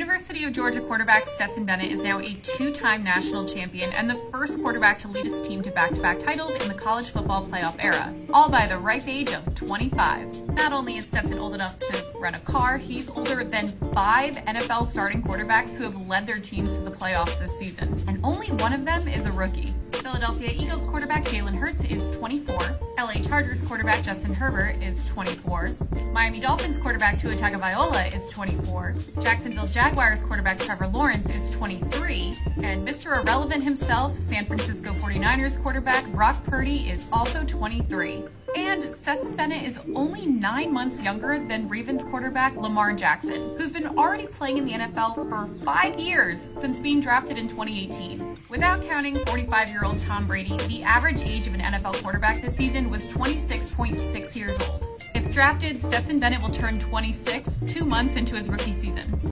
University of Georgia quarterback Stetson Bennett is now a two-time national champion and the first quarterback to lead his team to back-to-back titles in the college football playoff era, all by the ripe age of 25. Not only is Stetson old enough to rent a car, he's older than 5 NFL starting quarterbacks who have led their teams to the playoffs this season, and only one of them is a rookie. Philadelphia Eagles quarterback Jalen Hurts is 24, LA Chargers quarterback Justin Herbert is 24, Miami Dolphins quarterback Tua Tagovailoa is 24, Jacksonville Jaguars quarterback Trevor Lawrence is 23, and Mr. Irrelevant himself, San Francisco 49ers quarterback Brock Purdy is also 23. And Stetson Bennett is only 9 months younger than Ravens quarterback Lamar Jackson, who's been already playing in the NFL for 5 years since being drafted in 2018. Without counting 45-year-old Tom Brady, the average age of an NFL quarterback this season was 26.6 years old. If drafted, Stetson Bennett will turn 26 2 months into his rookie season.